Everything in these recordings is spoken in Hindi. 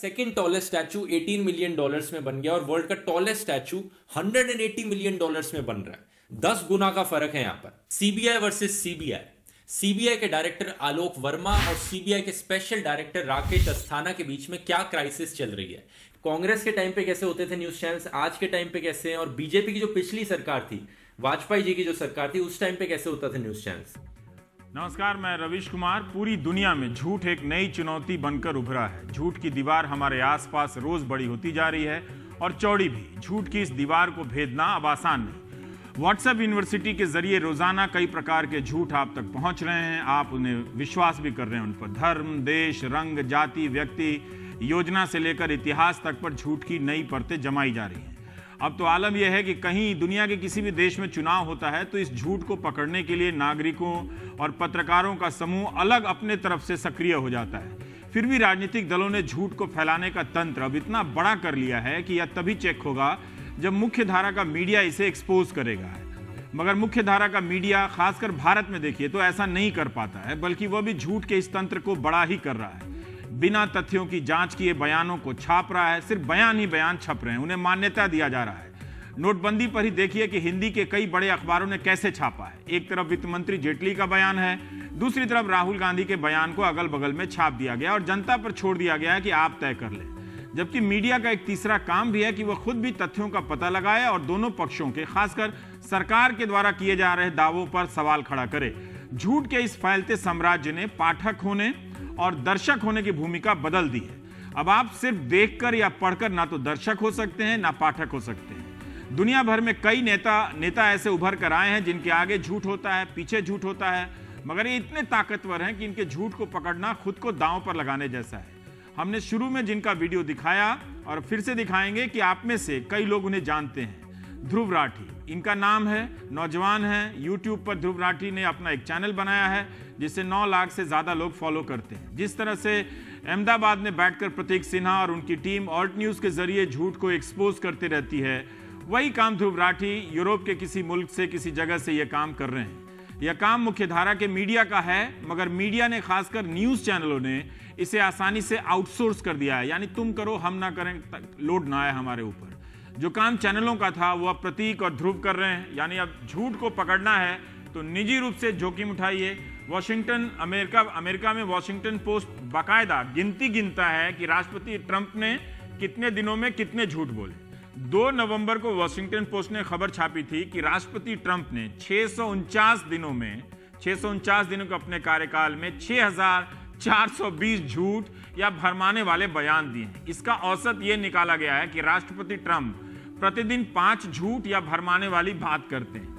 सेकेंड टॉलेस्ट स्टैचू $18 मिलियन में बन गया और वर्ल्ड का टॉलेस्ट स्टैचू $180 मिलियन में बन रहा है। 10 गुना का फर्क है यहां पर। सीबीआई वर्सेस सीबीआई के डायरेक्टर आलोक वर्मा और सीबीआई के स्पेशल डायरेक्टर राकेश अस्थाना के बीच में क्या क्राइसिस चल रही है। कांग्रेस के टाइम पे कैसे होते थे न्यूज चैनल्स, आज के टाइम पे कैसे हैं, और बीजेपी की जो पिछली सरकार थी, वाजपेयी जी की जो सरकार थी, उस टाइम पे कैसे होता था न्यूज चैनल्स। नमस्कार, मैं रवीश कुमार। पूरी दुनिया में झूठ एक नई चुनौती बनकर उभरा है। झूठ की दीवार हमारे आसपास रोज बड़ी होती जा रही है और चौड़ी भी। झूठ की इस दीवार को भेदना अब आसान नहीं। व्हाट्सएप यूनिवर्सिटी के जरिए रोजाना कई प्रकार के झूठ आप तक पहुंच रहे हैं, आप उन्हें विश्वास भी कर रहे हैं। उन पर धर्म, देश, रंग, जाति, व्यक्ति, योजना से लेकर इतिहास तक पर झूठ की नई परतें जमाई जा रही हैं। अब तो आलम यह है कि कहीं दुनिया के किसी भी देश में चुनाव होता है तो इस झूठ को पकड़ने के लिए नागरिकों और पत्रकारों का समूह अलग अपने तरफ से सक्रिय हो जाता है। फिर भी राजनीतिक दलों ने झूठ को फैलाने का तंत्र अब इतना बड़ा कर लिया है कि यह तभी चेक होगा जब मुख्य धारा का मीडिया इसे एक्सपोज करेगा। मगर मुख्य धारा का मीडिया, खासकर भारत में देखिए, तो ऐसा नहीं कर पाता है, बल्कि वह भी झूठ के इस तंत्र को बड़ा ही कर रहा है। बिना तथ्यों की जांच किए बयानों को छाप रहा है। सिर्फ बयान ही बयान छप रहे हैं, उन्हें मान्यता दिया जा रहा है। नोटबंदी पर ही देखिए कि हिंदी के कई बड़े अखबारों ने कैसे छापा है। एक तरफ वित्त मंत्री जेटली का बयान है, दूसरी तरफ राहुल गांधी के बयान को अगल बगल में छाप दिया गया और जनता पर छोड़ दिया गया है कि आप तय कर लें। जबकि मीडिया का एक तीसरा काम भी है कि वह खुद भी तथ्यों का पता लगाए और दोनों पक्षों के, खासकर सरकार के द्वारा किए जा रहे दावों पर सवाल खड़ा करे। झूठ के इस फैलते साम्राज्य ने पाठक होने और दर्शक होने की भूमिका बदल दी है। अब आप सिर्फ देखकर या पढ़कर ना तो दर्शक हो सकते हैं ना पाठक हो सकते हैं। दुनिया भर में कई नेता ऐसे उभर कर आए हैं जिनके आगे झूठ होता है, पीछे झूठ होता है, मगर ये इतने ताकतवर हैं कि इनके झूठ को पकड़ना खुद को दांव पर लगाने जैसा है। हमने शुरू में जिनका वीडियो दिखाया और फिर से दिखाएंगे कि आप में से कई लोग उन्हें जानते हैं। ध्रुव राठी इनका नाम है, नौजवान है। यूट्यूब पर ध्रुव राठी ने अपना एक चैनल बनाया है जिसे 9 लाख से ज़्यादा लोग फॉलो करते हैं। जिस तरह से अहमदाबाद में बैठकर प्रतीक सिन्हा और उनकी टीम ऑल्ट न्यूज़ के जरिए झूठ को एक्सपोज करते रहती है, वही काम ध्रुव राठी यूरोप के किसी मुल्क से, किसी जगह से ये काम कर रहे हैं। यह काम मुख्य धारा के मीडिया का है, मगर मीडिया ने, खासकर न्यूज़ चैनलों ने, इसे आसानी से आउटसोर्स कर दिया है। यानी तुम करो हम ना करें, लोड ना आए हमारे ऊपर। जो काम चैनलों का था वो अब प्रतीक और ध्रुव कर रहे हैं। यानी अब झूठ को पकड़ना है तो निजी रूप से जोखिम उठाइए। वाशिंगटन, अमेरिका में वाशिंगटन पोस्ट बाकायदा गिनता है कि राष्ट्रपति ट्रंप ने कितने दिनों में कितने झूठ बोले। 2 नवंबर को वाशिंगटन पोस्ट ने खबर छापी थी कि राष्ट्रपति ट्रंप ने 649 दिनों में, 649 दिनों के अपने कार्यकाल में 6420 झूठ या भरमाने वाले बयान दिए हैं। इसका औसत ये निकाला गया है कि राष्ट्रपति ट्रंप प्रतिदिन 5 झूठ या भरमाने वाली बात करते हैं।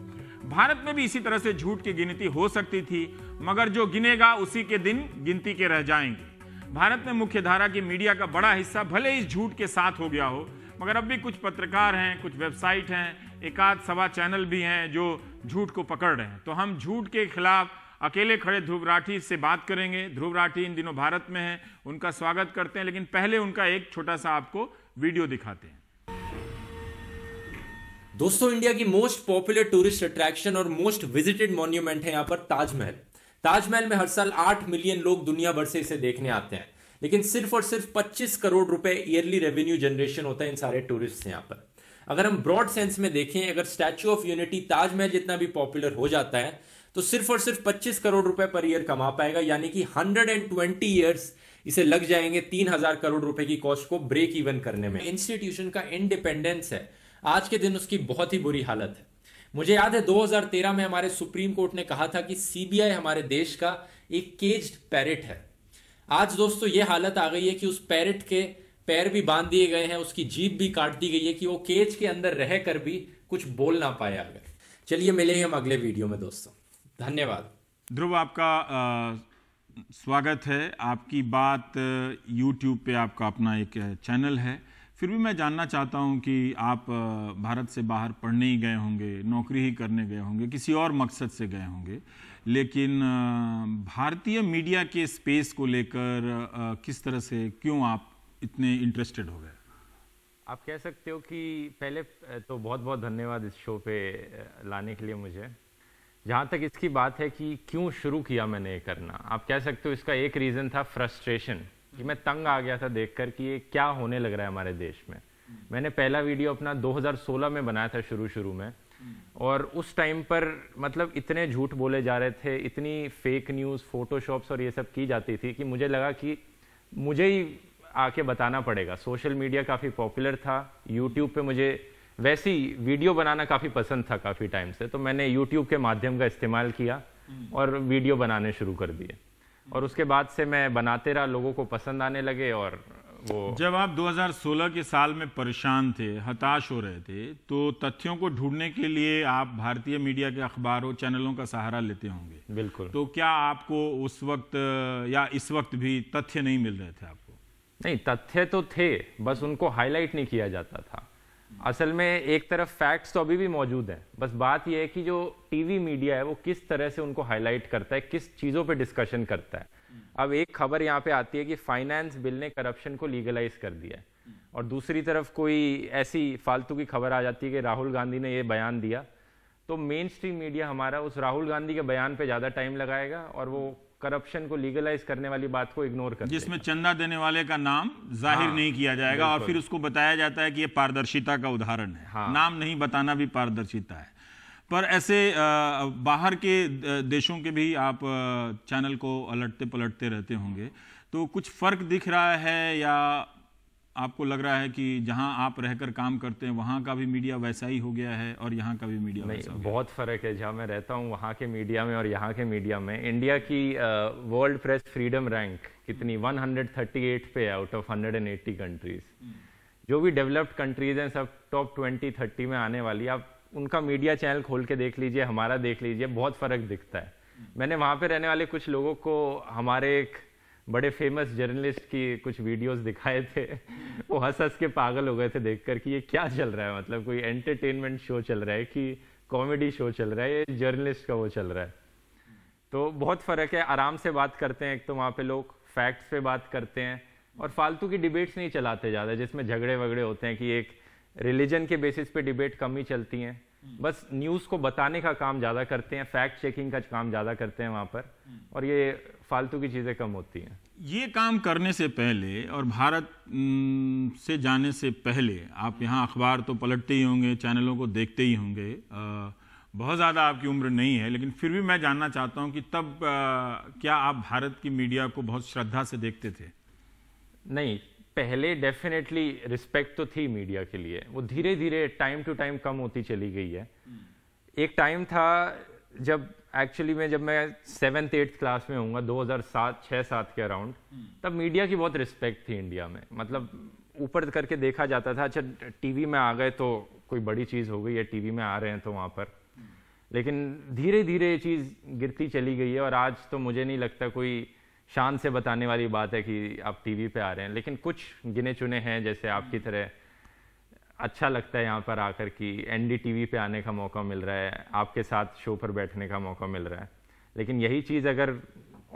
भारत में भी इसी तरह से झूठ की गिनती हो सकती थी, मगर जो गिनेगा उसी के दिन गिनती के रह जाएंगे। भारत में मुख्यधारा की मीडिया का बड़ा हिस्सा भले इस झूठ के साथ हो गया हो, मगर अब भी कुछ पत्रकार हैं, कुछ वेबसाइट हैं, एकाध सवा चैनल भी हैं जो झूठ को पकड़ रहे हैं। तो हम झूठ के खिलाफ अकेले खड़े ध्रुव राठी से बात करेंगे। ध्रुव राठी इन दिनों भारत में हैं, उनका स्वागत करते हैं, लेकिन पहले उनका एक छोटा सा आपको वीडियो दिखाते हैं। दोस्तों, इंडिया की मोस्ट पॉपुलर टूरिस्ट अट्रैक्शन और मोस्ट विजिटेड मॉन्यूमेंट है यहाँ पर ताजमहल। ताजमहल में हर साल 8 मिलियन लोग दुनिया भर से इसे देखने आते हैं, लेकिन सिर्फ और सिर्फ 25 करोड़ रुपए ईयरली रेवेन्यू जनरेशन होता है इन सारे टूरिस्ट से। यहाँ पर अगर हम ब्रॉड सेंस में देखें, अगर स्टैच्यू ऑफ यूनिटी ताजमहल जितना भी पॉपुलर हो जाता है तो सिर्फ और सिर्फ 25 करोड़ रुपए पर ईयर कमा पाएगा। यानी कि 120 ईयर्स इसे लग जाएंगे 3000 करोड़ रुपए की कॉस्ट को ब्रेक इवन करने में। इंस्टीट्यूशन का इंडिपेंडेंस है, आज के दिन उसकी बहुत ही बुरी हालत है। मुझे याद है 2013 में हमारे सुप्रीम कोर्ट ने कहा था कि सीबीआई हमारे देश का एक केज्ड पैरेट है। आज दोस्तों ये हालत आ गई है कि उस पैरेट के पैर भी बांध दिए गए हैं, उसकी जीभ भी काट दी गई है कि वो केज के अंदर रह कर भी कुछ बोल ना पाए। अगर चलिए मिलेंगे हम अगले वीडियो में दोस्तों, धन्यवाद। ध्रुव, आपका स्वागत है। आपकी बात यूट्यूब पे आपका अपना एक चैनल है। फिर भी मैं जानना चाहता हूं कि आप भारत से बाहर पढ़ने ही गए होंगे, नौकरी ही करने गए होंगे, किसी और मकसद से गए होंगे, लेकिन भारतीय मीडिया के स्पेस को लेकर किस तरह से, क्यों आप इतने इंटरेस्टेड हो गए? आप कह सकते हो कि पहले तो बहुत बहुत धन्यवाद इस शो पे लाने के लिए मुझे। जहाँ तक इसकी बात है कि क्यों शुरू किया मैंने ये करना, आप कह सकते हो इसका एक रीज़न था फ्रस्ट्रेशन। कि मैं तंग आ गया था देखकर कि ये क्या होने लग रहा है हमारे देश में। मैंने पहला वीडियो अपना 2016 में बनाया था शुरू में, और उस टाइम पर मतलब इतने झूठ बोले जा रहे थे, इतनी फेक न्यूज़, फोटोशॉप्स और ये सब की जाती थी कि मुझे लगा कि मुझे ही आके बताना पड़ेगा। सोशल मीडिया काफ़ी पॉपुलर था, यूट्यूब पे मुझे वैसी वीडियो बनाना काफ़ी पसंद था काफ़ी टाइम से, तो मैंने यूट्यूब के माध्यम का इस्तेमाल किया और वीडियो बनाने शुरू कर दिए, और उसके बाद से मैं बनाते रहा, लोगों को पसंद आने लगे। और वो जब आप 2016 के साल में परेशान थे, हताश हो रहे थे, तो तथ्यों को ढूंढने के लिए आप भारतीय मीडिया के अखबारों, चैनलों का सहारा लेते होंगे। बिल्कुल। तो क्या आपको उस वक्त या इस वक्त भी तथ्य नहीं मिल रहे थे? आपको नहीं, तथ्य तो थे, बस उनको हाईलाइट नहीं किया जाता था। असल में एक तरफ फैक्ट्स तो अभी भी मौजूद हैं, बस बात यह है कि जो टीवी मीडिया है वो किस तरह से उनको हाईलाइट करता है, किस चीज़ों पे डिस्कशन करता है। अब एक खबर यहाँ पे आती है कि फाइनेंस बिल ने करप्शन को लीगलाइज कर दिया है, और दूसरी तरफ कोई ऐसी फालतू की खबर आ जाती है कि राहुल गांधी ने ये बयान दिया, तो मेन स्ट्रीम मीडिया हमारा उस राहुल गांधी के बयान पर ज़्यादा टाइम लगाएगा और वो करप्शन को लीगलाइज करने वाली बात को इग्नोर कर, जिसमें चंदा देने वाले का नाम जाहिर नहीं किया जाएगा, और फिर उसको बताया जाता है कि ये पारदर्शिता का उदाहरण है। नाम नहीं बताना भी पारदर्शिता है। पर ऐसे बाहर के देशों के भी आप चैनल को अलटते पलटते रहते होंगे, तो कुछ फर्क दिख रहा है, या आपको लग रहा है कि जहां आप रहकर काम करते हैं वहां का भी मीडिया वैसा ही हो गया है और यहां का भी मीडिया वैसा? बहुत फ़र्क है। जहां मैं रहता हूं वहां के मीडिया में और यहां के मीडिया में। इंडिया की वर्ल्ड प्रेस फ्रीडम रैंक कितनी 138 पे है आउट ऑफ 180 कंट्रीज। जो भी डेवलप्ड कंट्रीज हैं सब टॉप 20-30 में आने वाली। आप उनका मीडिया चैनल खोल के देख लीजिए, हमारा देख लीजिए, बहुत फ़र्क दिखता है। मैंने वहाँ पर रहने वाले कुछ लोगों को हमारे एक बड़े फेमस जर्नलिस्ट की कुछ वीडियोस दिखाए थे, वो हंस के पागल हो गए थे देखकर कि ये क्या चल रहा है, मतलब कोई एंटरटेनमेंट शो चल रहा है कि कॉमेडी शो चल रहा है, ये जर्नलिस्ट का वो चल रहा है। तो बहुत फ़र्क है। आराम से बात करते हैं, एक तो वहाँ पे लोग फैक्ट्स पे बात करते हैं और फालतू की डिबेट्स नहीं चलाते ज़्यादा, जिसमें झगड़े वगड़े होते हैं, कि एक रिलीजन के बेसिस पे डिबेट कम ही चलती हैं। बस न्यूज़ को बताने का काम ज़्यादा करते हैं, फैक्ट चेकिंग का काम ज़्यादा करते हैं वहाँ पर, और ये फालतू की चीज़ें कम होती हैं। ये काम करने से पहले और भारत से जाने से पहले आप यहाँ अखबार तो पलटते ही होंगे, चैनलों को देखते ही होंगे, बहुत ज़्यादा आपकी उम्र नहीं है, लेकिन फिर भी मैं जानना चाहता हूँ कि तब क्या आप भारत की मीडिया को बहुत श्रद्धा से देखते थे? नहीं, पहले डेफिनेटली रिस्पेक्ट तो थी मीडिया के लिए, वो धीरे धीरे टाइम टू टाइम कम होती चली गई है। एक टाइम था जब एक्चुअली में, जब मैं 7th-8th क्लास में होऊंगा 2007-6-7 के अराउंड, तब मीडिया की बहुत रिस्पेक्ट थी इंडिया में, मतलब ऊपर करके देखा जाता था। अच्छा, टीवी में आ गए तो कोई बड़ी चीज़ हो गई है, टीवी में आ रहे हैं तो वहाँ पर, लेकिन धीरे धीरे ये चीज़ गिरती चली गई है। और आज तो मुझे नहीं लगता कोई शान से बताने वाली बात है कि आप टीवी पे आ रहे हैं, लेकिन कुछ गिने चुने हैं जैसे आपकी तरह अच्छा लगता है यहाँ पर आकर कि NDTV पे आने का मौका मिल रहा है, आपके साथ शो पर बैठने का मौका मिल रहा है। लेकिन यही चीज़ अगर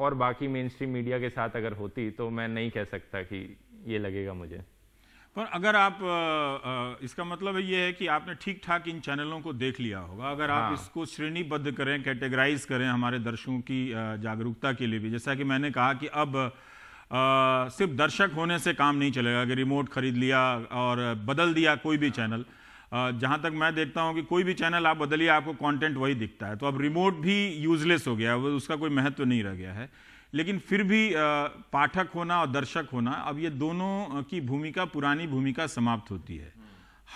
और बाकी मेन स्ट्रीम मीडिया के साथ अगर होती तो मैं नहीं कह सकता कि ये लगेगा मुझे। पर अगर आप इसका मतलब ये है कि आपने ठीक ठाक इन चैनलों को देख लिया होगा। अगर आप इसको श्रेणीबद्ध करें, कैटेगराइज करें हमारे दर्शकों की जागरूकता के लिए भी, जैसा कि मैंने कहा कि अब सिर्फ दर्शक होने से काम नहीं चलेगा कि रिमोट खरीद लिया और बदल दिया कोई भी चैनल। जहाँ तक मैं देखता हूँ कि कोई भी चैनल आप बदलिए आपको कॉन्टेंट वही दिखता है, तो अब रिमोट भी यूजलेस हो गया है, उसका कोई महत्व नहीं रह गया है। लेकिन फिर भी पाठक होना और दर्शक होना, अब ये दोनों की भूमिका, पुरानी भूमिका समाप्त होती है।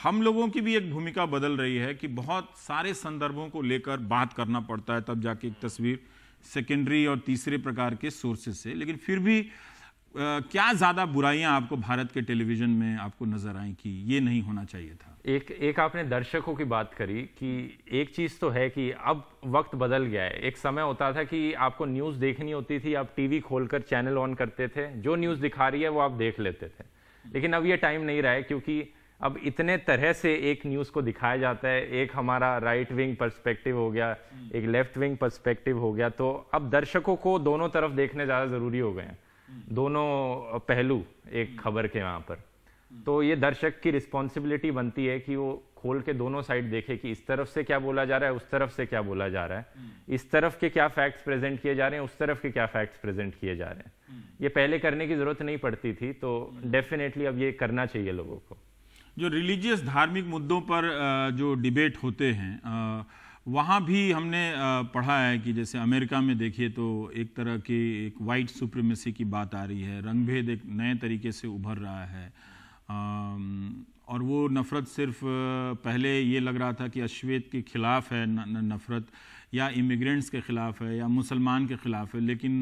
हम लोगों की भी एक भूमिका बदल रही है कि बहुत सारे संदर्भों को लेकर बात करना पड़ता है, तब जाके एक तस्वीर सेकेंडरी और तीसरे प्रकार के सोर्सेज से। लेकिन फिर भी क्या ज़्यादा बुराइयां आपको भारत के टेलीविज़न में आपको नज़र आई कि ये नहीं होना चाहिए था? एक आपने दर्शकों की बात करी कि एक चीज़ तो है कि अब वक्त बदल गया है। एक समय होता था कि आपको न्यूज़ देखनी होती थी, आप टीवी खोलकर चैनल ऑन करते थे, जो न्यूज़ दिखा रही है वो आप देख लेते थे। लेकिन अब ये टाइम नहीं रहा है, क्योंकि अब इतने तरह से एक न्यूज़ को दिखाया जाता है। एक हमारा राइट विंग पर्सपेक्टिव हो गया, एक लेफ्ट विंग पर्सपेक्टिव हो गया, तो अब दर्शकों को दोनों तरफ देखने ज़्यादा ज़रूरी हो गए हैं, दोनों पहलू एक खबर के। वहाँ पर तो ये दर्शक की रिस्पॉन्सिबिलिटी बनती है कि वो खोल के दोनों साइड देखे कि इस तरफ से क्या बोला जा रहा है, उस तरफ से क्या बोला जा रहा है, इस तरफ के क्या फैक्ट्स प्रेजेंट किए जा रहे हैं, उस तरफ के क्या फैक्ट्स प्रेजेंट किए जा रहे हैं। ये पहले करने की ज़रूरत नहीं पड़ती थी, तो डेफिनेटली अब ये करना चाहिए लोगों को। जो रिलीजियस धार्मिक मुद्दों पर जो डिबेट होते हैं वहाँ भी हमने पढ़ा है कि जैसे अमेरिका में देखिए तो एक तरह की एक वाइट सुप्रीमेसी की बात आ रही है, रंगभेद एक नए तरीके से उभर रहा है और वो नफ़रत सिर्फ पहले ये लग रहा था कि अश्वेत के ख़िलाफ़ है नफ़रत या इमिग्रेंट्स के ख़िलाफ़ है या मुसलमान के ख़िलाफ़ है, लेकिन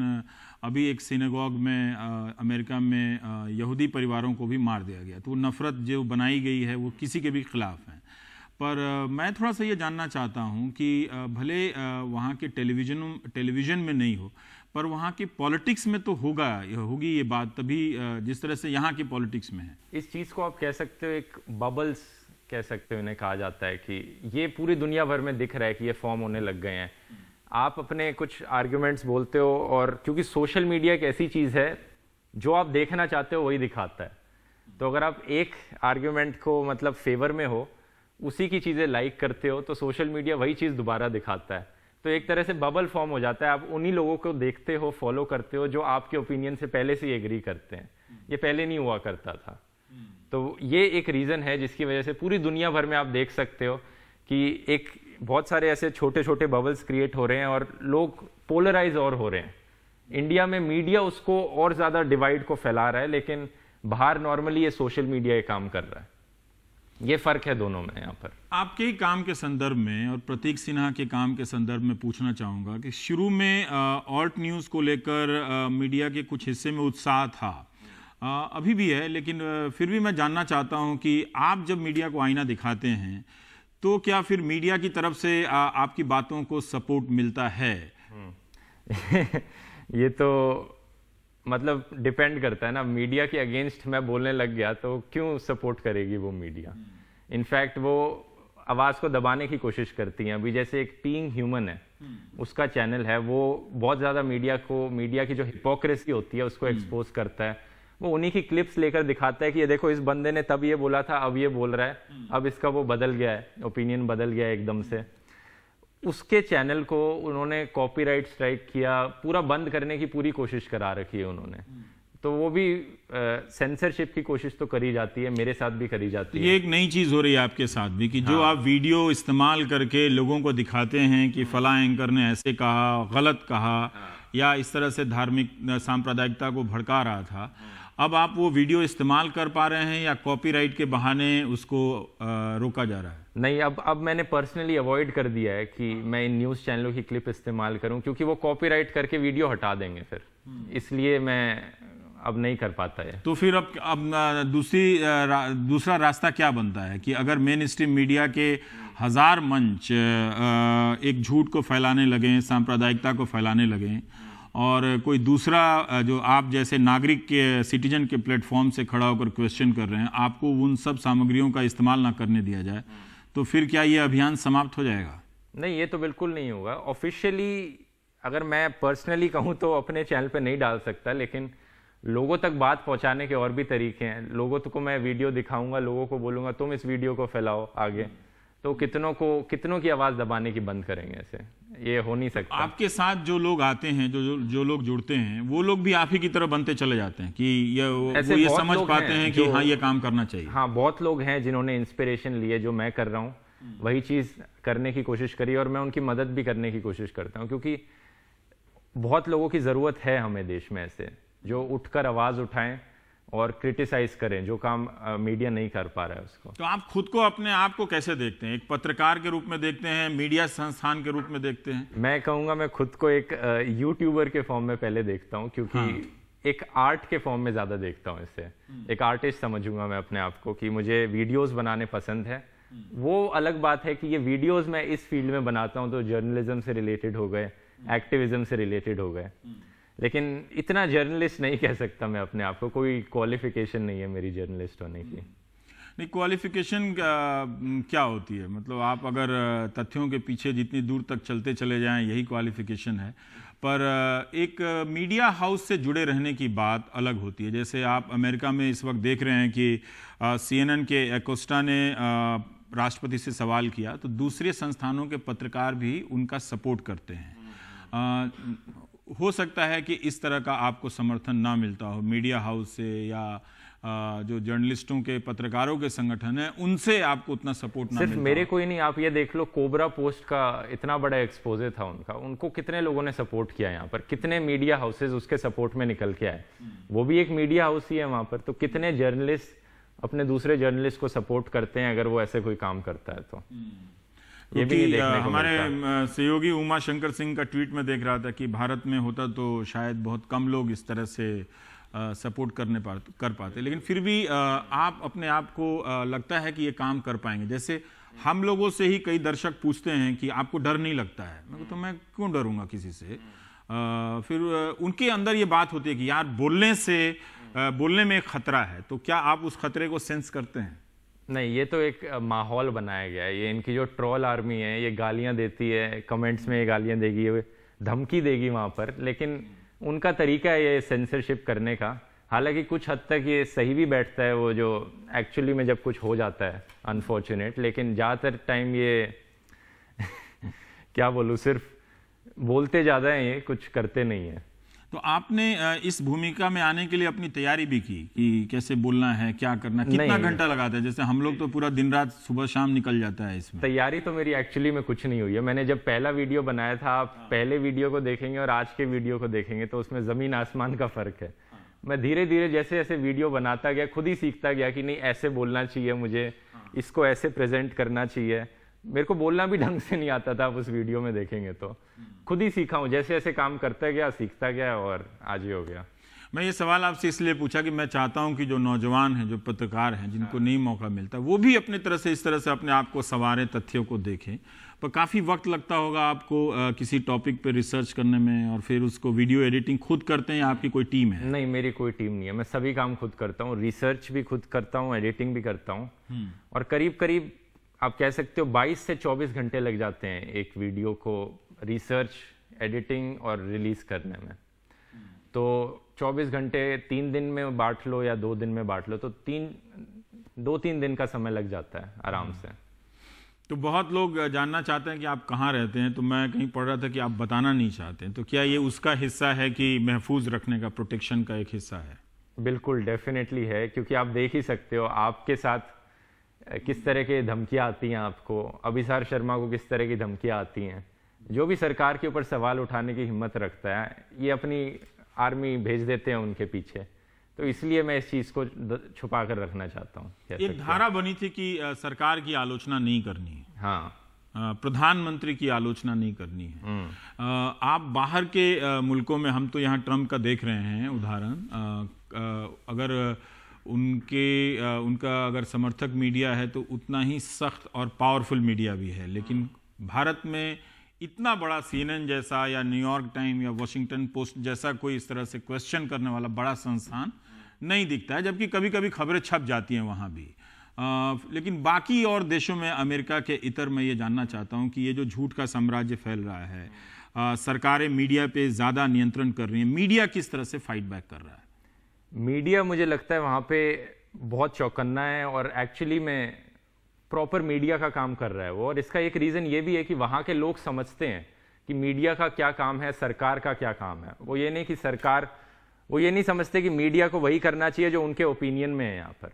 अभी एक सिनेगॉग में अमेरिका में यहूदी परिवारों को भी मार दिया गया। तो वो नफ़रत जो बनाई गई है वो किसी के भी ख़िलाफ़ है। पर मैं थोड़ा सा ये जानना चाहता हूँ कि भले वहाँ के टेलीविज़न में नहीं हो पर वहाँ की पॉलिटिक्स में तो होगा, होगी ये बात, तभी जिस तरह से यहाँ की पॉलिटिक्स में है। इस चीज़ को आप कह सकते हो एक बबल्स कह सकते हो, इन्हें कहा जाता है कि ये पूरी दुनिया भर में दिख रहा है कि ये फॉर्म होने लग गए हैं। आप अपने कुछ आर्ग्यूमेंट्स बोलते हो और क्योंकि सोशल मीडिया एक ऐसी चीज़ है जो आप देखना चाहते हो वही दिखाता है, तो अगर आप एक आर्ग्यूमेंट को मतलब फेवर में हो उसी की चीज़ें लाइक करते हो तो सोशल मीडिया वही चीज़ दोबारा दिखाता है, तो एक तरह से बबल फॉर्म हो जाता है। आप उन्हीं लोगों को देखते हो, फॉलो करते हो जो आपके ओपिनियन से पहले से ही एग्री करते हैं, ये पहले नहीं हुआ करता था। तो ये एक रीज़न है जिसकी वजह से पूरी दुनिया भर में आप देख सकते हो कि एक बहुत सारे ऐसे छोटे छोटे बबल्स क्रिएट हो रहे हैं और लोग पोलराइज और हो रहे हैं। इंडिया में मीडिया उसको और ज़्यादा डिवाइड को फैला रहा है, लेकिन बाहर नॉर्मली ये सोशल मीडिया ये काम कर रहा है। ये फर्क है दोनों में। यहाँ पर आपके ही काम के संदर्भ में और प्रतीक सिन्हा के काम के संदर्भ में पूछना चाहूँगा कि शुरू में ऑल्ट न्यूज़ को लेकर मीडिया के कुछ हिस्से में उत्साह था, अभी भी है, लेकिन फिर भी मैं जानना चाहता हूँ कि आप जब मीडिया को आईना दिखाते हैं तो क्या फिर मीडिया की तरफ से आपकी बातों को सपोर्ट मिलता है? ये तो मतलब डिपेंड करता है ना, मीडिया के अगेंस्ट मैं बोलने लग गया तो क्यों सपोर्ट करेगी वो मीडिया। इनफैक्ट वो आवाज़ को दबाने की कोशिश करती हैं। अभी जैसे एक बीइंग ह्यूमन है, उसका चैनल है, वो बहुत ज़्यादा मीडिया को, मीडिया की जो हिपोक्रेसी होती है उसको एक्सपोज करता है। वो उन्हीं की क्लिप्स लेकर दिखाता है कि ये देखो इस बंदे ने तब ये बोला था, अब ये बोल रहा है, अब इसका वो बदल गया है, ओपिनियन बदल गया है एकदम से। उसके चैनल को उन्होंने कॉपीराइट स्ट्राइक किया, पूरा बंद करने की पूरी कोशिश करा रखी है उन्होंने। तो वो भी सेंसरशिप की कोशिश तो करी जाती है, मेरे साथ भी करी जाती है। ये एक नई चीज़ हो रही है आपके साथ भी कि जो आप वीडियो इस्तेमाल करके लोगों को दिखाते हैं कि फला एंकर ने ऐसे कहा, गलत कहा या इस तरह से धार्मिक सांप्रदायिकता को भड़का रहा था, अब आप वो वीडियो इस्तेमाल कर पा रहे हैं या कॉपीराइट के बहाने उसको रोका जा रहा है? नहीं, अब मैंने पर्सनली अवॉइड कर दिया है कि मैं इन न्यूज़ चैनलों की क्लिप इस्तेमाल करूं क्योंकि वो कॉपीराइट करके वीडियो हटा देंगे फिर, इसलिए मैं अब नहीं कर पाता है। तो फिर अब दूसरा रास्ता क्या बनता है कि अगर मेन स्ट्रीम मीडिया के 1000 मंच एक झूठ को फैलाने लगें, सांप्रदायिकता को फैलाने लगें और कोई दूसरा जो आप जैसे नागरिक के, सिटीजन के प्लेटफॉर्म से खड़ा होकर क्वेश्चन कर रहे हैं, आपको उन सब सामग्रियों का इस्तेमाल ना करने दिया जाए, तो फिर क्या ये अभियान समाप्त हो जाएगा? नहीं, ये तो बिल्कुल नहीं होगा। ऑफिशियली अगर मैं पर्सनली कहूँ तो अपने चैनल पे नहीं डाल सकता, लेकिन लोगों तक बात पहुँचाने के और भी तरीके हैं। लोगों को मैं वीडियो दिखाऊँगा, लोगों को बोलूँगा तुम इस वीडियो को फैलाओ आगे, तो कितनों की आवाज़ दबाने की बंद करेंगे? ऐसे ये हो नहीं सकता। आपके साथ जो लोग आते हैं, जो लोग जुड़ते हैं, वो लोग भी आप ही की तरह बनते चले जाते हैं कि ये समझ पाते हैं कि हाँ ये काम करना चाहिए? हाँ, बहुत लोग हैं जिन्होंने इंस्पिरेशन लिए, जो मैं कर रहा हूँ वही चीज़ करने की कोशिश करी और मैं उनकी मदद भी करने की कोशिश करता हूँ क्योंकि बहुत लोगों की ज़रूरत है हमें देश में ऐसे जो उठकर आवाज़ उठाएं और क्रिटिसाइज करें जो काम मीडिया नहीं कर पा रहा है उसको। तो आप खुद को, अपने आप को कैसे देखते हैं? एक पत्रकार के रूप में देखते हैं, मीडिया संस्थान के रूप में देखते हैं? मैं कहूँगा मैं खुद को एक यूट्यूबर के फॉर्म में पहले देखता हूँ क्योंकि एक आर्ट के फॉर्म में ज़्यादा देखता हूँ। इससे एक आर्टिस्ट समझूंगा मैं अपने आप को कि मुझे वीडियोज़ बनाने पसंद है। वो अलग बात है कि ये वीडियोज़ मैं इस फील्ड में बनाता हूँ तो जर्नलिज्म से रिलेटेड हो गए, एक्टिविज़्म से रिलेटेड हो गए, लेकिन इतना जर्नलिस्ट नहीं कह सकता मैं अपने आप को। कोई क्वालिफिकेशन नहीं है मेरी जर्नलिस्ट होने की। नहीं, क्वालिफिकेशन क्या होती है? मतलब आप अगर तथ्यों के पीछे जितनी दूर तक चलते चले जाएं यही क्वालिफिकेशन है। पर एक मीडिया हाउस से जुड़े रहने की बात अलग होती है। जैसे आप अमेरिका में इस वक्त देख रहे हैं कि CNN के एकोस्टा ने राष्ट्रपति से सवाल किया तो दूसरे संस्थानों के पत्रकार भी उनका सपोर्ट करते हैं। हो सकता है कि इस तरह का आपको समर्थन ना मिलता हो मीडिया हाउस से या जो जर्नलिस्टों के पत्रकारों के संगठन हैं उनसे आपको उतना सपोर्ट ना मिलता। सिर्फ मेरे कोई नहीं, आप ये देख लो कोबरा पोस्ट का इतना बड़ा एक्सपोजर था उनका, उनको कितने लोगों ने सपोर्ट किया, यहाँ पर कितने मीडिया हाउसेज उसके सपोर्ट में निकल के आए, वो भी एक मीडिया हाउस ही है वहाँ पर, तो कितने जर्नलिस्ट अपने दूसरे जर्नलिस्ट को सपोर्ट करते हैं अगर वो ऐसे कोई काम करता है तो। ये भी नहीं देखने को मिलता। हमारे सहयोगी उमा शंकर सिंह का ट्वीट में देख रहा था कि भारत में होता तो शायद बहुत कम लोग इस तरह से सपोर्ट कर पाते, लेकिन फिर भी आप अपने आप को लगता है कि ये काम कर पाएंगे। जैसे हम लोगों से ही कई दर्शक पूछते हैं कि आपको डर नहीं लगता है, मैं क्यों डरूंगा किसी से, फिर उनके अंदर ये बात होती है कि यार बोलने में एक खतरा है, तो क्या आप उस खतरे को सेंस करते हैं? नहीं, ये तो एक माहौल बनाया गया है, ये इनकी जो ट्रोल आर्मी है ये गालियां देती है, कमेंट्स में ये गालियां देगी, ये धमकी देगी वहाँ पर, लेकिन उनका तरीका है ये सेंसरशिप करने का। हालांकि कुछ हद तक ये सही भी बैठता है, वो जो एक्चुअली में जब कुछ हो जाता है अनफॉर्चुनेट, लेकिन ज़्यादातर टाइम ये क्या बोलूँ, सिर्फ बोलते ज़्यादा हैं ये, कुछ करते नहीं है। तो आपने इस भूमिका में आने के लिए अपनी तैयारी भी की कि कैसे बोलना है, क्या करना, कितना घंटा लगाता है? जैसे हम लोग तो पूरा दिन रात सुबह शाम निकल जाता है इसमें। तैयारी तो मेरी एक्चुअली में कुछ नहीं हुई है, मैंने जब पहला वीडियो बनाया था, आप पहले वीडियो को देखेंगे और आज के वीडियो को देखेंगे तो उसमें ज़मीन आसमान का फ़र्क है। मैं धीरे धीरे जैसे जैसे वीडियो बनाता गया खुद ही सीखता गया कि नहीं ऐसे बोलना चाहिए मुझे, इसको ऐसे प्रेजेंट करना चाहिए। मेरे को बोलना भी ढंग से नहीं आता था, आप उस वीडियो में देखेंगे तो खुद ही सीखा हूँ, जैसे जैसे काम करता गया सीखता गया और आज ही हो गया। मैं ये सवाल आपसे इसलिए पूछा कि मैं चाहता हूँ कि जो नौजवान हैं, जो पत्रकार हैं, जिनको नहीं मौका मिलता, वो भी अपने तरह से इस तरह से अपने आप को संवारें, तथ्यों को देखें। पर काफ़ी वक्त लगता होगा आपको किसी टॉपिक पर रिसर्च करने में और फिर उसको वीडियो एडिटिंग खुद करते हैं या आपकी कोई टीम है? नहीं, मेरी कोई टीम नहीं है, मैं सभी काम खुद करता हूँ, रिसर्च भी खुद करता हूँ, एडिटिंग भी करता हूँ, और करीब करीब आप कह सकते हो 22 से 24 घंटे लग जाते हैं एक वीडियो को रिसर्च, एडिटिंग और रिलीज़ करने में। तो 24 घंटे 3 दिन में बांट लो या 2 दिन में बांट लो तो 2-3 दिन का समय लग जाता है आराम से। तो बहुत लोग जानना चाहते हैं कि आप कहाँ रहते हैं, तो मैं कहीं पढ़ रहा था कि आप बताना नहीं चाहते हैं, तो क्या ये उसका हिस्सा है कि महफूज रखने का, प्रोटेक्शन का एक हिस्सा है? बिल्कुल, डेफिनेटली है, क्योंकि आप देख ही सकते हो आपके साथ किस तरह के धमकियाँ आती हैं, आपको अभिसार शर्मा को किस तरह की धमकियाँ आती हैं। जो भी सरकार के ऊपर सवाल उठाने की हिम्मत रखता है ये अपनी आर्मी भेज देते हैं उनके पीछे, तो इसलिए मैं इस चीज़ को छुपा कर रखना चाहता हूँ। एक धारा बनी थी कि सरकार की आलोचना नहीं करनी है, हाँ, प्रधानमंत्री की आलोचना नहीं करनी है। आप बाहर के मुल्कों में, हम तो यहाँ ट्रंप का देख रहे हैं उदाहरण, अगर उनका अगर समर्थक मीडिया है तो उतना ही सख्त और पावरफुल मीडिया भी है, लेकिन भारत में इतना बड़ा CNN जैसा या न्यूयॉर्क टाइम या वॉशिंगटन पोस्ट जैसा कोई इस तरह से क्वेश्चन करने वाला बड़ा संस्थान नहीं दिखता है, जबकि कभी कभी खबरें छप जाती हैं वहाँ भी। लेकिन बाकी और देशों में, अमेरिका के इतर, मैं ये जानना चाहता हूँ कि ये जो झूठ का साम्राज्य फैल रहा है, सरकारें मीडिया पर ज़्यादा नियंत्रण कर रही हैं, मीडिया किस तरह से फाइट बैक कर रहा है? मीडिया मुझे लगता है वहाँ पे बहुत चौकन्ना है और एक्चुअली में प्रॉपर मीडिया का काम कर रहा है वो, और इसका एक रीज़न ये भी है कि वहाँ के लोग समझते हैं कि मीडिया का क्या काम है, सरकार का क्या काम है। वो ये नहीं समझते कि मीडिया को वही करना चाहिए जो उनके ओपिनियन में है। यहाँ पर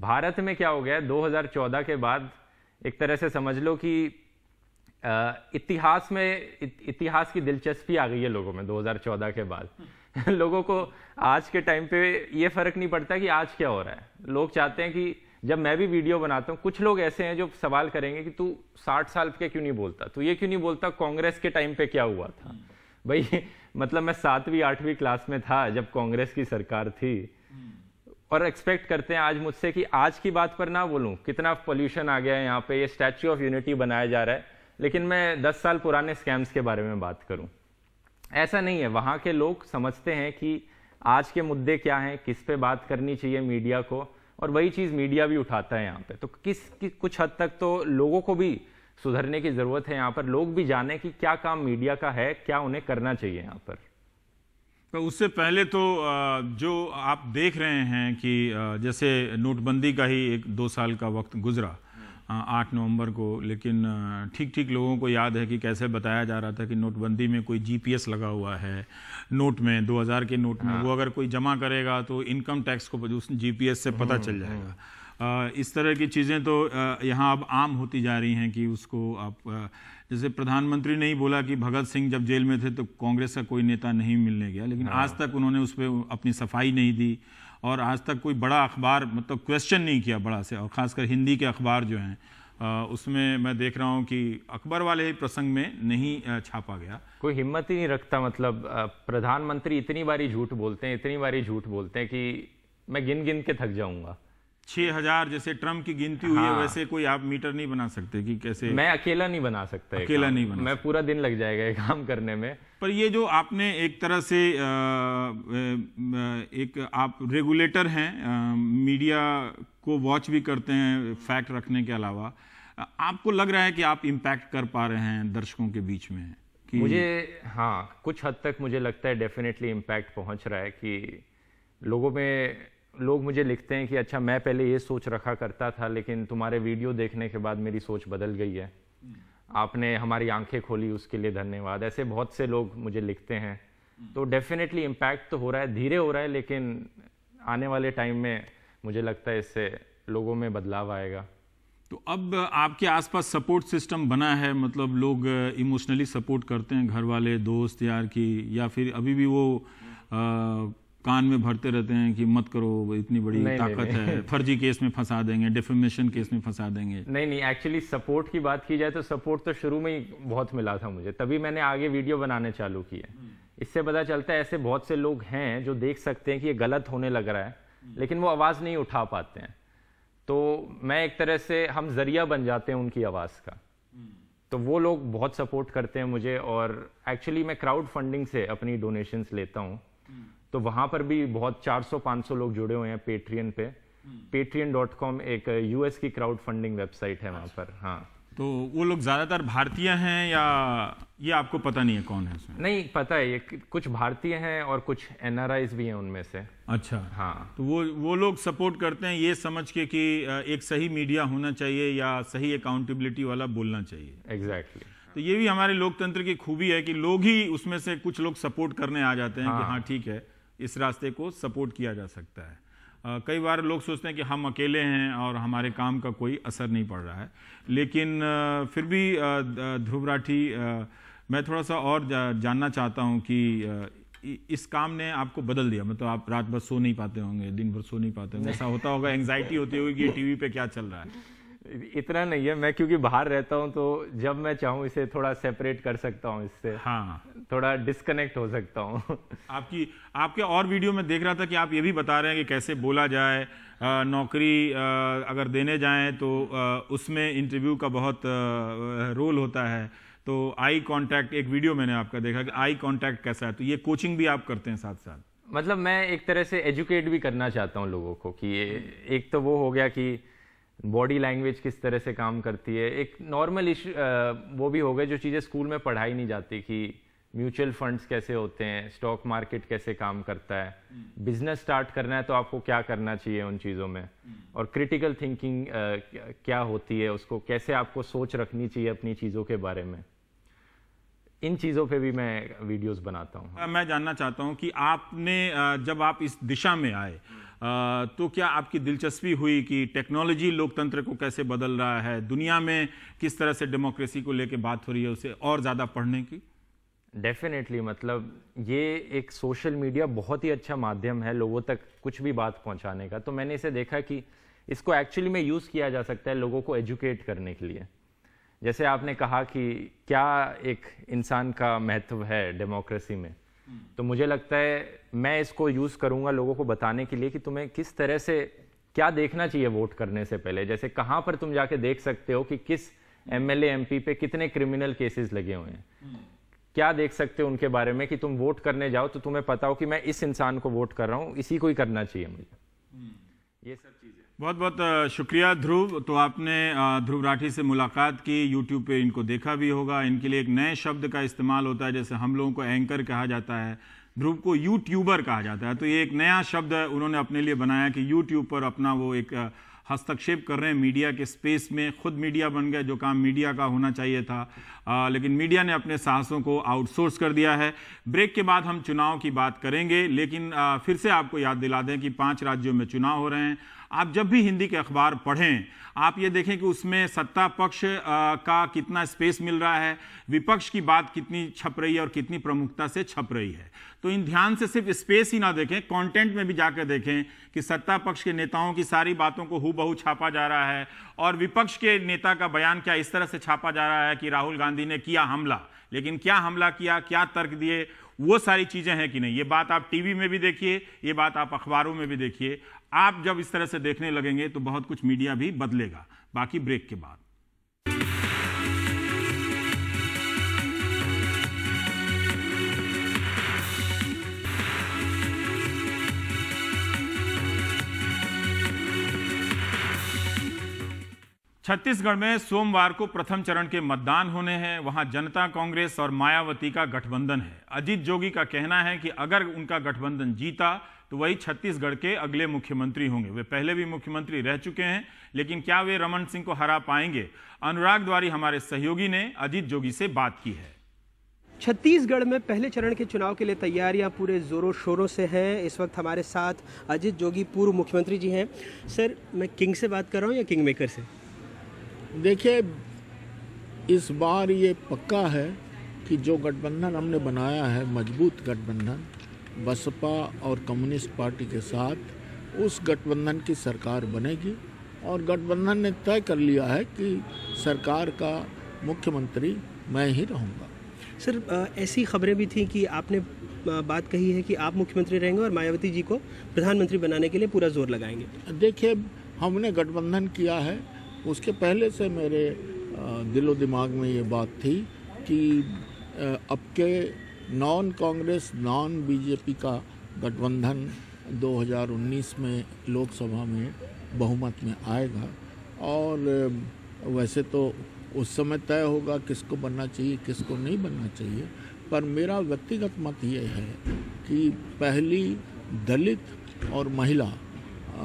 भारत में क्या हो गया है, 2014 के बाद एक तरह से समझ लो कि इतिहास की दिलचस्पी आ गई है लोगों में 2014 के बाद। लोगों को आज के टाइम पे ये फ़र्क नहीं पड़ता कि आज क्या हो रहा है, लोग चाहते हैं कि जब मैं भी वीडियो बनाता हूँ, कुछ लोग ऐसे हैं जो सवाल करेंगे कि तू 60 साल पे क्यों नहीं बोलता, तू ये क्यों नहीं बोलता कांग्रेस के टाइम पे क्या हुआ था। भाई मतलब मैं 7वीं 8वीं क्लास में था जब कांग्रेस की सरकार थी, और एक्सपेक्ट करते हैं आज मुझसे कि आज की बात पर ना बोलूँ, कितना पॉल्यूशन आ गया है यहाँ पर, ये स्टैच्यू ऑफ यूनिटी बनाया जा रहा है, लेकिन मैं 10 साल पुराने स्कैम्स के बारे में बात करूँ। ऐसा नहीं है, वहाँ के लोग समझते हैं कि आज के मुद्दे क्या हैं, किस पे बात करनी चाहिए मीडिया को, और वही चीज़ मीडिया भी उठाता है यहाँ पे। तो कुछ हद तक तो लोगों को भी सुधरने की ज़रूरत है यहाँ पर, लोग भी जाने कि क्या काम मीडिया का है, क्या उन्हें करना चाहिए यहाँ पर। तो उससे पहले तो जो आप देख रहे हैं कि जैसे नोटबंदी का ही 1-2 साल का वक्त गुजरा, 8 नवंबर को, लेकिन ठीक ठीक लोगों को याद है कि कैसे बताया जा रहा था कि नोटबंदी में कोई जीपीएस लगा हुआ है नोट में, 2000 के नोट में, वो अगर कोई जमा करेगा तो इनकम टैक्स को जीपीएस से पता चल जाएगा। इस तरह की चीज़ें तो यहाँ अब आम होती जा रही हैं कि उसको आप, जैसे प्रधानमंत्री ने ही बोला कि भगत सिंह जब जेल में थे तो कांग्रेस का कोई नेता नहीं मिलने गया, लेकिन आज तक उन्होंने उस पर अपनी सफाई नहीं दी और आज तक कोई बड़ा अखबार मतलब क्वेश्चन नहीं किया बड़ा से, और ख़ासकर हिंदी के अखबार जो हैं उसमें मैं देख रहा हूँ कि अखबार वाले प्रसंग में नहीं छापा गया, कोई हिम्मत ही नहीं रखता। मतलब प्रधानमंत्री इतनी बारी झूठ बोलते हैं, इतनी बारी झूठ बोलते हैं कि मैं गिन गिन के थक जाऊँगा। 6000 जैसे ट्रम्प की गिनती हुई है वैसे कोई आप मीटर नहीं बना सकते कि कैसे, मैं अकेला नहीं बना सकता, अकेला नहीं बना, मैं पूरा दिन लग जाएगा ये काम करने में। पर ये जो आपने एक तरह से एक आप रेगुलेटर हैं, मीडिया को वॉच भी करते हैं फैक्ट रखने के अलावा, आपको लग रहा है कि आप इम्पैक्ट कर पा रहे हैं दर्शकों के बीच में? कि मुझे हाँ कुछ हद तक मुझे लगता है डेफिनेटली इम्पैक्ट पहुँच रहा है कि लोगों में, लोग मुझे लिखते हैं कि अच्छा मैं पहले ये सोच रखा करता था लेकिन तुम्हारे वीडियो देखने के बाद मेरी सोच बदल गई है, आपने हमारी आंखें खोली उसके लिए धन्यवाद, ऐसे बहुत से लोग मुझे लिखते हैं। तो डेफिनेटली इम्पैक्ट तो हो रहा है, धीरे हो रहा है, लेकिन आने वाले टाइम में मुझे लगता है इससे लोगों में बदलाव आएगा। तो अब आपके आसपास सपोर्ट सिस्टम बना है, मतलब लोग इमोशनली सपोर्ट करते हैं, घर वाले, दोस्त, यार की, या फिर अभी भी वो कान में भरते रहते हैं कि मत करो इतनी बड़ी ताकत है, फर्जी केस में फंसा देंगे, डिफेमेशन केस में फंसा देंगे? नहीं, एक्चुअली सपोर्ट की बात की जाए तो सपोर्ट तो शुरू में ही बहुत मिला था मुझे, तभी मैंने आगे वीडियो बनाने चालू किए। इससे पता चलता है ऐसे बहुत से लोग हैं जो देख सकते हैं कि ये गलत होने लग रहा है लेकिन वो आवाज़ नहीं उठा पाते हैं, तो मैं एक तरह से हम जरिया बन जाते हैं उनकी आवाज़ का। तो वो लोग बहुत सपोर्ट करते हैं मुझे, और एक्चुअली मैं क्राउड फंडिंग से अपनी डोनेशंस लेता हूँ, तो वहाँ पर भी बहुत 400-500 लोग जुड़े हुए हैं पेट्रियन पे। patreon.com एक यूएस की क्राउड फंडिंग वेबसाइट है वहाँ पर। हाँ, तो वो लोग ज़्यादातर भारतीय हैं या ये आपको पता नहीं है कौन है उसमें? नहीं पता है, ये कुछ भारतीय हैं और कुछ एनआरआईज भी हैं उनमें से। अच्छा, हाँ, तो वो लोग सपोर्ट करते हैं ये समझ के कि एक सही मीडिया होना चाहिए या सही अकाउंटेबिलिटी वाला बोलना चाहिए। एग्जैक्टली। तो ये भी हमारे लोकतंत्र की खूबी है कि लोग ही उसमें से कुछ लोग सपोर्ट करने आ जाते हैं कि हाँ ठीक है, इस रास्ते को सपोर्ट किया जा सकता है। कई बार लोग सोचते हैं कि हम अकेले हैं और हमारे काम का कोई असर नहीं पड़ रहा है, लेकिन फिर भी ध्रुव राठी, मैं थोड़ा सा और जानना चाहता हूं कि इस काम ने आपको बदल दिया, मतलब आप रात भर सो नहीं पाते होंगे, दिन भर सो नहीं पाते होंगे, ऐसा होता होगा, एंग्जाइटी होती होगी कि टीवी पे क्या चल रहा है? इतना नहीं है, मैं क्योंकि बाहर रहता हूं तो जब मैं चाहूं इसे थोड़ा सेपरेट कर सकता हूं, इससे हाँ थोड़ा डिस्कनेक्ट हो सकता हूं। आपके और वीडियो में देख रहा था कि आप ये भी बता रहे हैं कि कैसे बोला जाए, नौकरी अगर देने जाएं तो उसमें इंटरव्यू का बहुत रोल होता है, तो आई कॉन्टैक्ट, एक वीडियो मैंने आपका देखा कि आई कॉन्टैक्ट कैसा है, तो ये कोचिंग भी आप करते हैं साथ साथ? मतलब मैं एक तरह से एजुकेट भी करना चाहता हूँ लोगों को कि एक तो वो हो गया कि बॉडी लैंग्वेज किस तरह से काम करती है, एक नॉर्मल इशू वो भी हो गए जो चीज़ें स्कूल में पढ़ाई नहीं जाती कि म्यूचुअल फंड्स कैसे होते हैं, स्टॉक मार्केट कैसे काम करता है, बिजनेस स्टार्ट करना है तो आपको क्या करना चाहिए उन चीज़ों में, और क्रिटिकल थिंकिंग क्या होती है, उसको कैसे आपको सोच रखनी चाहिए अपनी चीज़ों के बारे में, इन चीज़ों पे भी मैं वीडियोस बनाता हूँ। मैं जानना चाहता हूँ कि आपने जब आप इस दिशा में आए तो क्या आपकी दिलचस्पी हुई कि टेक्नोलॉजी लोकतंत्र को कैसे बदल रहा है, दुनिया में किस तरह से डेमोक्रेसी को लेके बात हो रही है, उसे और ज़्यादा पढ़ने की? डेफिनेटली, मतलब ये एक सोशल मीडिया बहुत ही अच्छा माध्यम है लोगों तक कुछ भी बात पहुँचाने का, तो मैंने इसे देखा कि इसको एक्चुअली में यूज़ किया जा सकता है लोगों को एजुकेट करने के लिए। जैसे आपने कहा कि क्या एक इंसान का महत्व है डेमोक्रेसी में, तो मुझे लगता है मैं इसको यूज़ करूंगा लोगों को बताने के लिए कि तुम्हें किस तरह से क्या देखना चाहिए वोट करने से पहले, जैसे कहाँ पर तुम जाके देख सकते हो कि किस एमएलए एमपी पे कितने क्रिमिनल केसेस लगे हुए हैं, क्या देख सकते हो उनके बारे में कि तुम वोट करने जाओ तो तुम्हें पता हो कि मैं इस इंसान को वोट कर रहा हूँ, इसी को ही करना चाहिए मुझे, ये सब चीज़ें। बहुत बहुत शुक्रिया ध्रुव। तो आपने ध्रुव राठी से मुलाकात की, यूट्यूब पे इनको देखा भी होगा, इनके लिए एक नए शब्द का इस्तेमाल होता है, जैसे हम लोगों को एंकर कहा जाता है, ध्रुव को यूट्यूबर कहा जाता है, तो ये एक नया शब्द उन्होंने अपने लिए बनाया कि यूट्यूब पर अपना वो एक हस्तक्षेप कर रहे हैं मीडिया के स्पेस में, खुद मीडिया बन गए जो काम मीडिया का होना चाहिए था, लेकिन मीडिया ने अपने साहसों को आउटसोर्स कर दिया है। ब्रेक के बाद हम चुनाव की बात करेंगे, लेकिन फिर से आपको याद दिला दें कि 5 राज्यों में चुनाव हो रहे हैं। आप जब भी हिंदी के अखबार पढ़ें, आप ये देखें कि उसमें सत्ता पक्ष का कितना स्पेस मिल रहा है, विपक्ष की बात कितनी छप रही है और कितनी प्रमुखता से छप रही है। तो इन ध्यान से सिर्फ स्पेस ही ना देखें, कंटेंट में भी जाकर देखें कि सत्ता पक्ष के नेताओं की सारी बातों को हूबहू छापा जा रहा है और विपक्ष के नेता का बयान क्या इस तरह से छापा जा रहा है कि राहुल गांधी ने किया हमला, लेकिन क्या हमला किया, क्या तर्क दिए, वो सारी चीज़ें हैं कि नहीं। ये बात आप टीवी में भी देखिए, ये बात आप अखबारों में भी देखिए। आप जब इस तरह से देखने लगेंगे तो बहुत कुछ मीडिया भी बदलेगा। बाकी ब्रेक के बाद। छत्तीसगढ़ में सोमवार को प्रथम चरण के मतदान होने हैं। वहां जनता कांग्रेस और मायावती का गठबंधन है। अजीत जोगी का कहना है कि अगर उनका गठबंधन जीता तो वही छत्तीसगढ़ के अगले मुख्यमंत्री होंगे। वे पहले भी मुख्यमंत्री रह चुके हैं, लेकिन क्या वे रमन सिंह को हरा पाएंगे? अनुराग द्वारी हमारे सहयोगी ने अजीत जोगी से बात की है। छत्तीसगढ़ में पहले चरण के चुनाव के लिए तैयारियां पूरे जोरों शोरों से हैं। इस वक्त हमारे साथ अजीत जोगी पूर्व मुख्यमंत्री जी हैं। सर, मैं किंग से बात कर रहा हूँ या किंग मेकर से? देखिए, इस बार ये पक्का है कि जो गठबंधन हमने बनाया है, मजबूत गठबंधन बसपा और कम्युनिस्ट पार्टी के साथ, उस गठबंधन की सरकार बनेगी और गठबंधन ने तय कर लिया है कि सरकार का मुख्यमंत्री मैं ही रहूँगा। सर, ऐसी खबरें भी थी कि आपने बात कही है कि आप मुख्यमंत्री रहेंगे और मायावती जी को प्रधानमंत्री बनाने के लिए पूरा जोर लगाएंगे। देखिए, हमने गठबंधन किया है, उसके पहले से मेरे दिलो दिमाग में ये बात थी कि अब के नॉन कांग्रेस नॉन बीजेपी का गठबंधन 2019 में लोकसभा में बहुमत में आएगा और वैसे तो उस समय तय होगा किसको बनना चाहिए किसको नहीं बनना चाहिए। पर मेरा व्यक्तिगत मत ये है कि पहली दलित और महिला,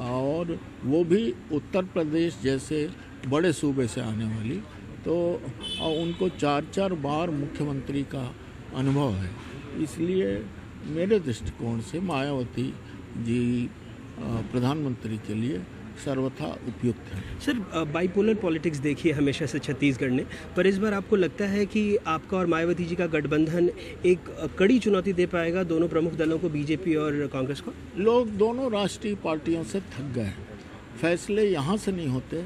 और वो भी उत्तर प्रदेश जैसे बड़े सूबे से आने वाली, तो उनको 4-4 बार मुख्यमंत्री का अनुभव है। इसलिए मेरे दृष्टिकोण से मायावती जी प्रधानमंत्री के लिए सर्वथा उपयुक्त है। सर, बाइपोलर पॉलिटिक्स देखी है हमेशा से छत्तीसगढ़ ने, पर इस बार आपको लगता है कि आपका और मायावती जी का गठबंधन एक कड़ी चुनौती दे पाएगा दोनों प्रमुख दलों को, बीजेपी और कांग्रेस को? लोग दोनों राष्ट्रीय पार्टियों से थक गए। फैसले यहाँ से नहीं होते,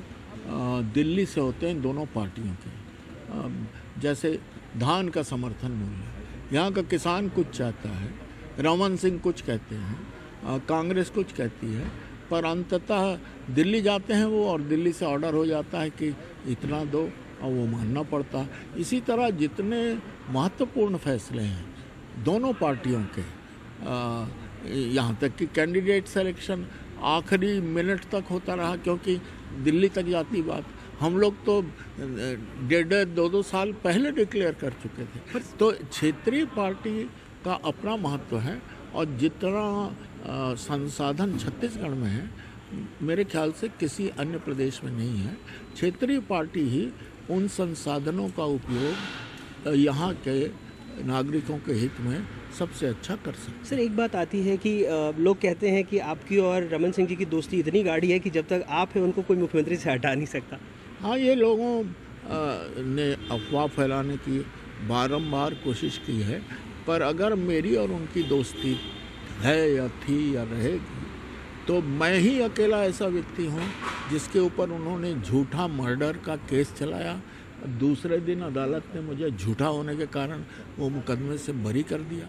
दिल्ली से होते हैं दोनों पार्टियों के। जैसे धान का समर्थन मूल्य, यहाँ का किसान कुछ चाहता है, रमन सिंह कुछ कहते हैं, कांग्रेस कुछ कहती है, पर अंततः दिल्ली जाते हैं वो और दिल्ली से ऑर्डर हो जाता है कि इतना दो और वो मानना पड़ता है। इसी तरह जितने महत्वपूर्ण फैसले हैं दोनों पार्टियों के, यहाँ तक कि कैंडिडेट सिलेक्शन आखिरी मिनट तक होता रहा क्योंकि दिल्ली तक जाती बात हम लोग तो 1.5-2 साल पहले डिक्लेयर कर चुके थे। तो क्षेत्रीय पार्टी का अपना महत्व है और जितना संसाधन छत्तीसगढ़ में है मेरे ख्याल से किसी अन्य प्रदेश में नहीं है। क्षेत्रीय पार्टी ही उन संसाधनों का उपयोग यहाँ के नागरिकों के हित में सबसे अच्छा कर सकते। सर, एक बात आती है कि लोग कहते हैं कि आपकी और रमन सिंह जी की दोस्ती इतनी गाढ़ी है कि जब तक आप हैं उनको कोई मुख्यमंत्री से हटा नहीं सकता। हाँ, ये लोगों ने अफवाह फैलाने की बारंबार कोशिश की है, पर अगर मेरी और उनकी दोस्ती है या थी या रहेगी तो मैं ही अकेला ऐसा व्यक्ति हूँ जिसके ऊपर उन्होंने झूठा मर्डर का केस चलाया। दूसरे दिन अदालत ने मुझे झूठा होने के कारण वो मुकदमे से बरी कर दिया।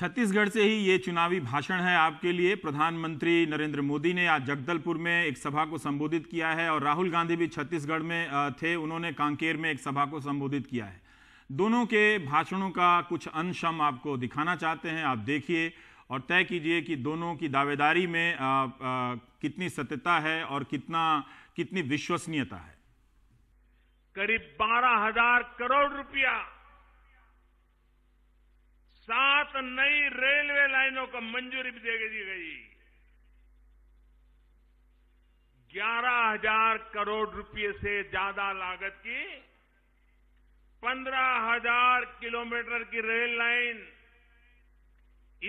छत्तीसगढ़ से ही ये चुनावी भाषण है आपके लिए। प्रधानमंत्री नरेंद्र मोदी ने आज जगदलपुर में एक सभा को संबोधित किया है और राहुल गांधी भी छत्तीसगढ़ में थे, उन्होंने कांकेर में एक सभा को संबोधित किया है। दोनों के भाषणों का कुछ अंश हम आपको दिखाना चाहते हैं। आप देखिए और तय कीजिए कि दोनों की दावेदारी में कितनी सत्यता है और कितनी विश्वसनीयता है। करीब 12,000 करोड़ रुपया, 7 नई रेलवे लाइनों को मंजूरी भी दे दी गई। 11,000 करोड़ रुपये से ज्यादा लागत की 15,000 किलोमीटर की रेल लाइन,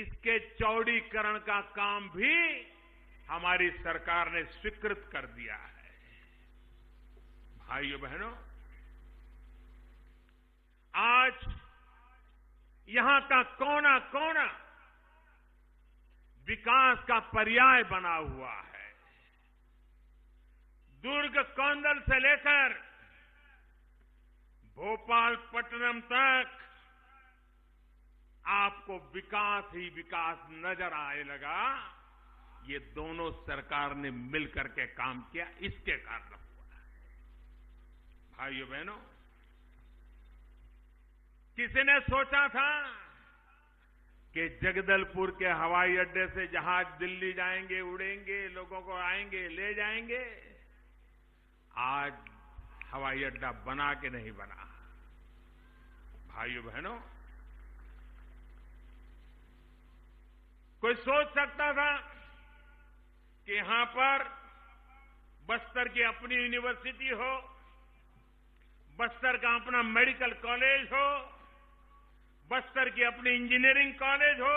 इसके चौड़ीकरण का काम भी हमारी सरकार ने स्वीकृत कर दिया है। भाइयों बहनों, आज यहां का कोना कोना विकास का पर्याय बना हुआ है। दुर्ग कौंडल से लेकर भोपालपट्टनम तक आपको विकास ही विकास नजर आने लगा। ये दोनों सरकार ने मिलकर के काम किया, इसके कारण हुआ है। भाइयों बहनों, किसी ने सोचा था कि जगदलपुर के हवाई अड्डे से जहाज दिल्ली जाएंगे, उड़ेंगे, लोगों को आएंगे, ले जाएंगे? आज हवाई अड्डा बना के नहीं बना। भाइयों बहनों, कोई सोच सकता था कि यहां पर बस्तर की अपनी यूनिवर्सिटी हो, बस्तर का अपना मेडिकल कॉलेज हो, बस्तर की अपनी इंजीनियरिंग कॉलेज हो।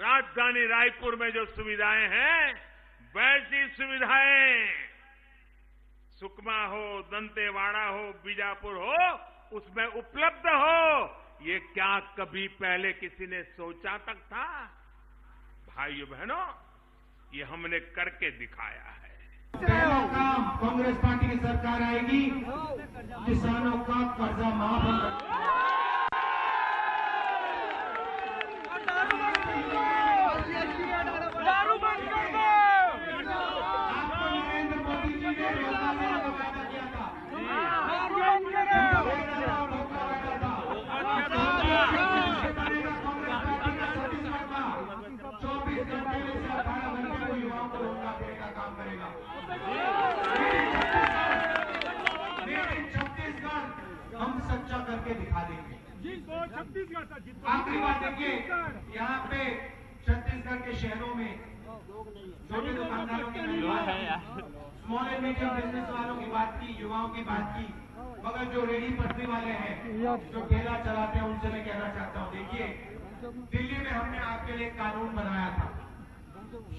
राजधानी रायपुर में जो सुविधाएं हैं वैसी सुविधाएं सुकमा हो, दंतेवाड़ा हो, बीजापुर हो, उसमें उपलब्ध हो, ये क्या कभी पहले किसी ने सोचा तक था? भाइयों बहनों, ये हमने करके दिखाया है। कांग्रेस पार्टी की सरकार आएगी, किसानों का कर्जा माफ होगा। आपको नरेंद्र मोदी जी ने वादा किया था, लेकिन छत्तीसगढ़ हम सच्चा करके दिखा देंगे। आखिरी बात देखिए, यहाँ पे छत्तीसगढ़ के शहरों में छोटे दुकानदारों की स्मॉल एंड मीडियम बिजनेस वालों की बात की, युवाओं की बात की, मगर जो रेहड़ी पटरी वाले हैं, जो ठेला चलाते हैं, उनसे मैं कहना चाहता हूँ, देखिए दिल्ली में हमने आपके लिए कानून बनाया था,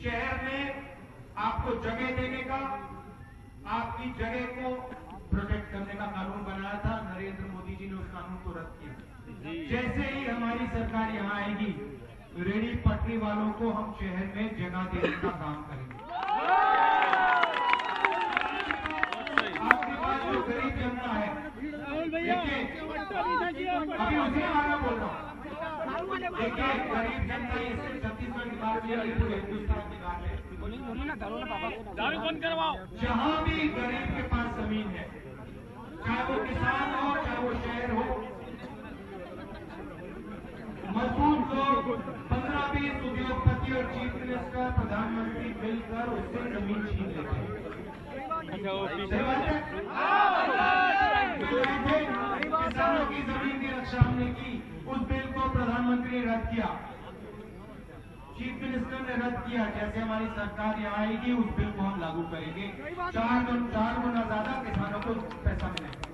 शहर में आपको जगह देने का, आपकी जगह को प्रोटेक्ट करने का कानून बनाया था। नरेंद्र मोदी जी ने उस कानून को रद्द किया। जैसे ही हमारी सरकार यहाँ आएगी, रेहड़ी पटरी वालों को हम शहर में जगह देने का काम करेंगे। आपके पास जो गरीब जनता है, देखिए अभी उसी बारे में बोल रहा हूँ, देखिए गरीब जनता ये सिर्फ छत्तीसगढ़ की बात नहीं है, पूरे हिंदुस्तान की बात है। जहाँ भी गरीब के पास जमीन है, चाहे वो किसान हो, चाहे वो शहर हो, मजबूत लोग 15-20 उद्योगपति और चीफ मिनिस्टर, प्रधानमंत्री मिलकर उससे जमीन छीन लेते हैं। किसानों की जमीन की रक्षा हमने की, उस बिल को प्रधानमंत्री ने रद्द किया, चीफ मिनिस्टर ने रद्द किया। जैसे हमारी सरकार यहाँ आएगी, उस बिल को हम लागू करेंगे, 4 गुना ज्यादा किसानों को पैसा मिलेगा।